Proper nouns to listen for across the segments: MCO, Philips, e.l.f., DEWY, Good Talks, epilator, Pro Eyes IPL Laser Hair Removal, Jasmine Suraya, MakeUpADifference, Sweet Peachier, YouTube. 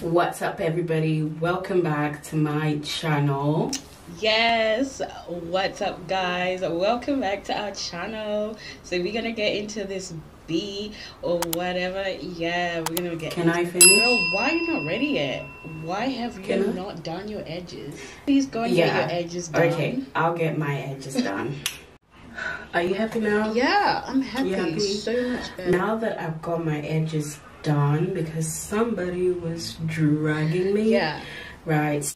What's up, everybody? Welcome back to my channel. Yes, what's up, guys? Welcome back to our channel. So we're gonna get into this B or whatever. Yeah, we're gonna get Can I finish? Girl, why are you not ready yet? Why have you not done your edges? Please go and get your edges done. Okay, I'll get my edges done. Are you happy now? Yeah, I'm happy. So much better. Now that I've got my edges done, because somebody was dragging me. Yeah. Right.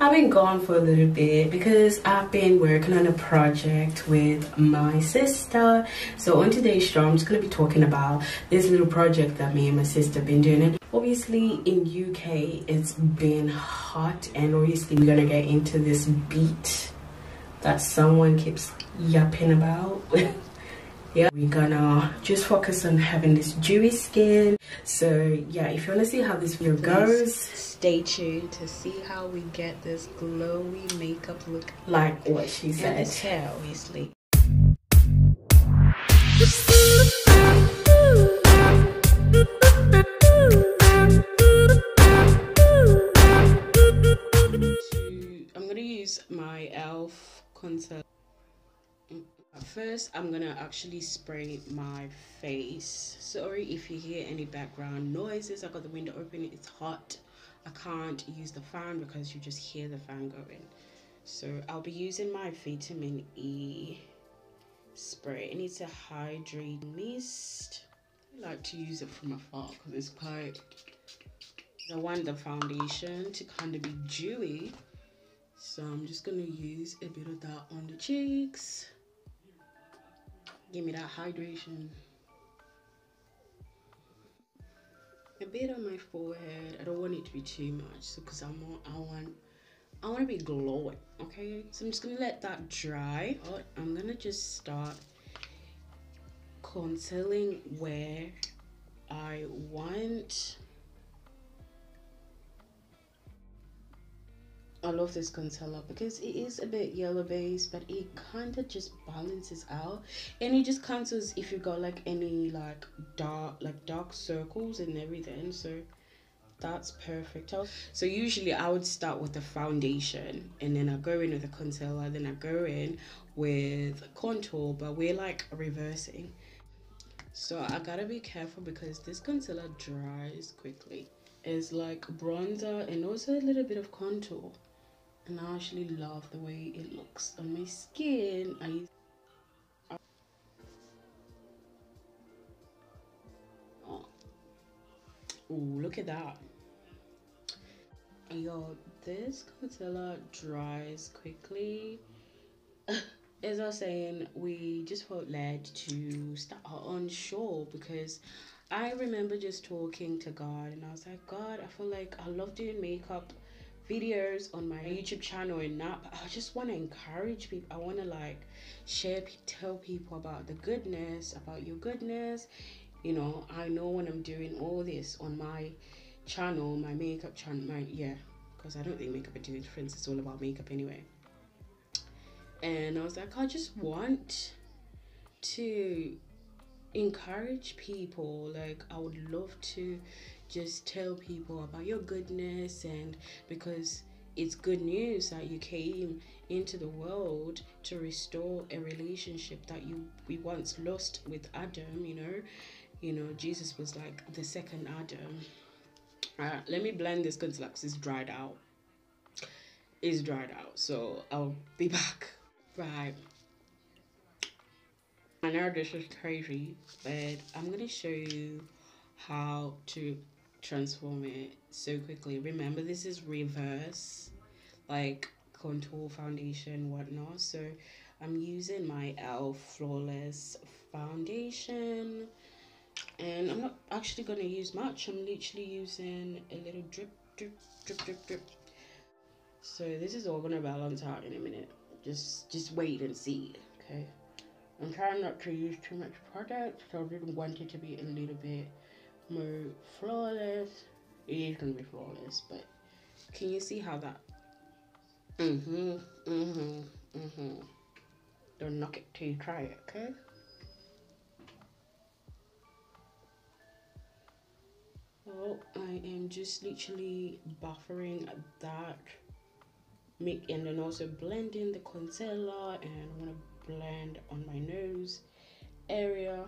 I've been gone for a little bit because I've been working on a project with my sister. So on today's show, I'm just going to be talking about this little project that me and my sister have been doing. And obviously in UK, it's been hot, and obviously we're going to get into this beat that someone keeps yapping about. Yeah, we're gonna just focus on having this dewy skin. So yeah, if you want to see how this video goes, stay tuned to see how we get this glowy makeup look, like what she said. And the hair, obviously. I'm gonna use my e.l.f. contour. First, I'm gonna actually spray my face. Sorry if you hear any background noises. I got the window open, it's hot. I can't use the fan because you just hear the fan going. So I'll be using my vitamin E spray. It needs a hydrating mist. I like to use it from afar because it's quite... I want the foundation to kind of be dewy. So I'm just gonna use a bit of that on the cheeks. Give me that hydration. A bit on my forehead. I don't want it to be too much, so because I want to be glowing. Okay, so I'm just gonna let that dry. I'm gonna just start contouring where I want. I love this concealer because it is a bit yellow based, but it kind of just balances out, and it just cancels if you got like any dark circles and everything. So that's perfect. So usually I would start with the foundation, and then I go in with the concealer, then I go in with contour, but we're like reversing. So I gotta be careful because this concealer dries quickly. It's like bronzer and also a little bit of contour. And I actually love the way it looks on my skin. Oh, look at that. Yo, this concealer dries quickly. As I was saying, we just felt led to start our own show because I remember just talking to God, and I was like, God, I feel like I love doing makeup videos on my YouTube channel and that, but I just want to encourage people. I want to like tell people about the goodness, about your goodness. You know, I know when I'm doing all this on my channel, my makeup channel, because I don't think MakeupADifference is all about makeup anyway. And I was like, I just want to encourage people. Like, I would love to just tell people about your goodness, and because it's good news that you came into the world to restore a relationship that we once lost with Adam. You know Jesus was like the second Adam. Let me blend this concealer because it's dried out. So I'll be back. Right, I know this is crazy, but I'm gonna show you how to transform it so quickly. Remember, this is reverse, like contour, foundation, whatnot. So I'm using my e.l.f. flawless foundation, and I'm not actually gonna use much. I'm literally using a little drip. So this is all gonna balance out in a minute. Just wait and see. Okay, I'm trying not to use too much product, so I really want it to be a little bit more flawless. It is going to be flawless, but can you see how that... Don't knock it till you try it, okay? Well, I am just literally buffering at that make, and then also blending the concealer, and I want to blend on my nose area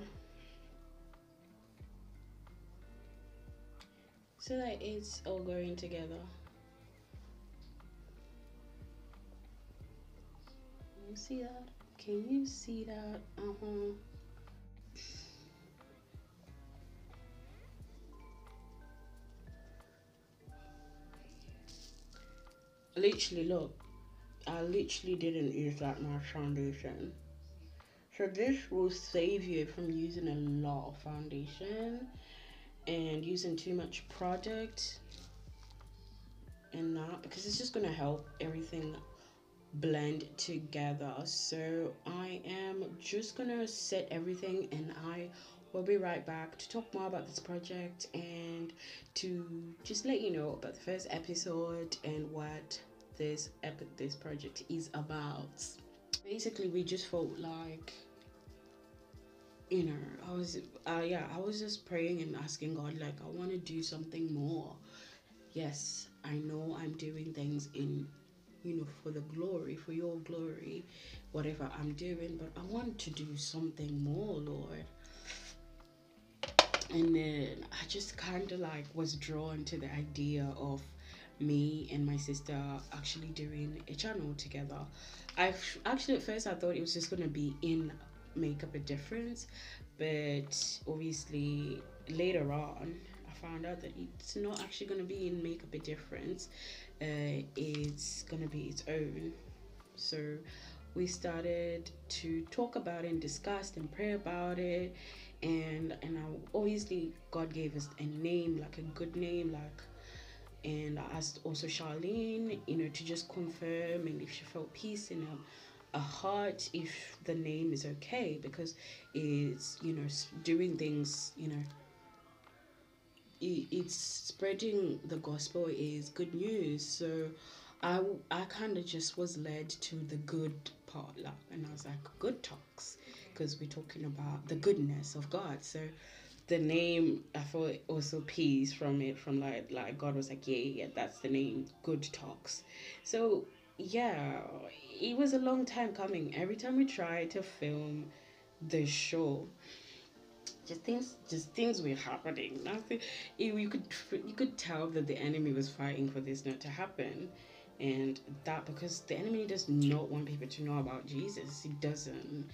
so that it's all going together. Can you see that? Can you see that? Literally, look, I literally didn't use that much foundation, so this will save you from using a lot of foundation and using too much product and that, because it's just gonna help everything blend together. So I am just gonna set everything, and I we'll be right back to talk more about this project and to just let you know about the first episode and what this project is about. Basically, we just felt like, you know, I was just praying and asking God, like, I want to do something more. Yes, I know I'm doing things in, you know, for the glory, for your glory, whatever I'm doing, but I want to do something more, Lord. And then I just kind of like was drawn to the idea of me and my sister actually doing a channel together. Actually at first I thought it was just going to be in MakeupADifference, but obviously later on I found out that it's not actually going to be in MakeupADifference. It's going to be its own. So we started to talk about it and discuss and pray about it, and obviously God gave us a name, like a good name, like, and I asked also Charlene, you know, to just confirm and if she felt peace in her heart, if the name is okay, because it's, you know, doing things, you know, it's spreading the gospel, is good news. So I kind of just was led to the good part, like, and I was like, Good Talks, because we're talking about the goodness of God. So the name, I thought also peace from it, from like God was like, yeah, that's the name, Good Talks. So yeah, it was a long time coming. Every time we tried to film the show, just things were happening. Nothing. You could tell that the enemy was fighting for this not to happen. And that, because the enemy does not want people to know about Jesus. He doesn't.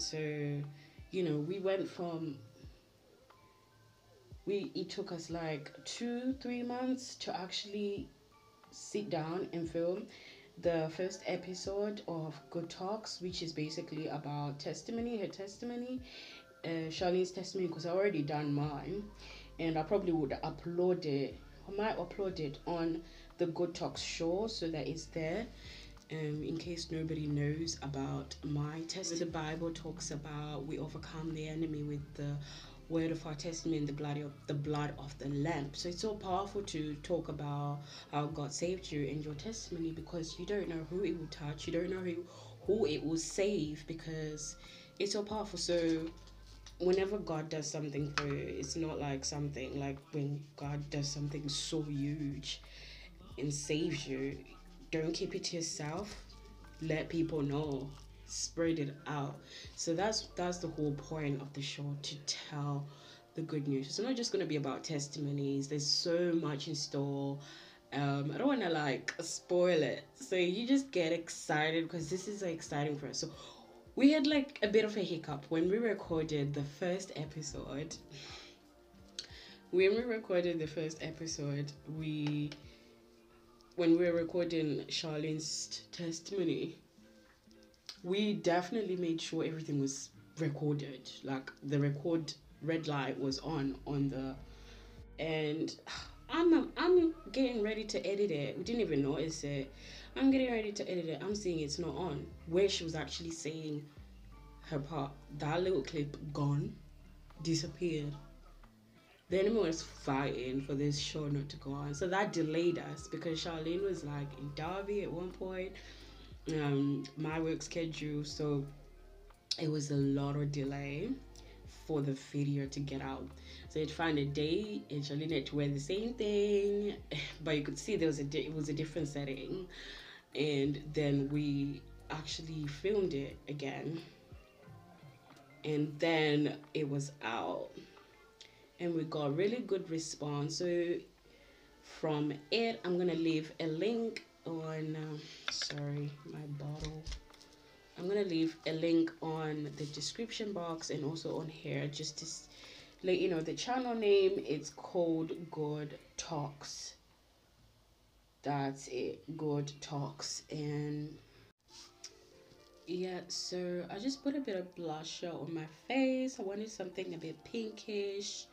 So, you know, we went from, it took us like 2-3 months to actually sit down and film the first episode of Good Talks, which is basically about her testimony, Charlene's testimony, because I already done mine, and I probably would upload it. I might upload it on the Good Talks show so that it's there, in case nobody knows about my testimony. The Bible talks about we overcome the enemy with the word of our testimony and the blood of the lamb. So it's so powerful to talk about how God saved you and your testimony, because you don't know who it will touch, you don't know who it will save, because it's so powerful. So whenever God does something for you, it's not like something like when God does something so huge and saves you, don't keep it to yourself, let people know, spread it out. So that's the whole point of the show, to tell the good news. It's not just going to be about testimonies, there's so much in store. I don't want to like spoil it, so you just get excited, because this is exciting for us. So we had like a bit of a hiccup when we recorded the first episode. When we were recording Charlene's testimony, we definitely made sure everything was recorded. Like the record red light was on the, and I'm getting ready to edit it. We didn't even notice it. I'm getting ready to edit it. I'm seeing it's not on, where she was actually saying her part. That little clip gone, disappeared. The enemy was fighting for this show not to go on, so that delayed us, because Charlene was like in Derby at one point, my work schedule, so it was a lot of delay. for the failure to get out. So you'd find a day and Charlene to wear the same thing, but you could see there was it was a different setting. And then we actually filmed it again, and then it was out, and we got really good response. So from it, I'm gonna leave a link on sorry, my bottle. I'm gonna leave a link on the description box and also on here, just to let you know the channel name. It's called Good Talks. That's it, Good Talks. And yeah, so I just put a bit of blusher on my face. I wanted something a bit pinkish.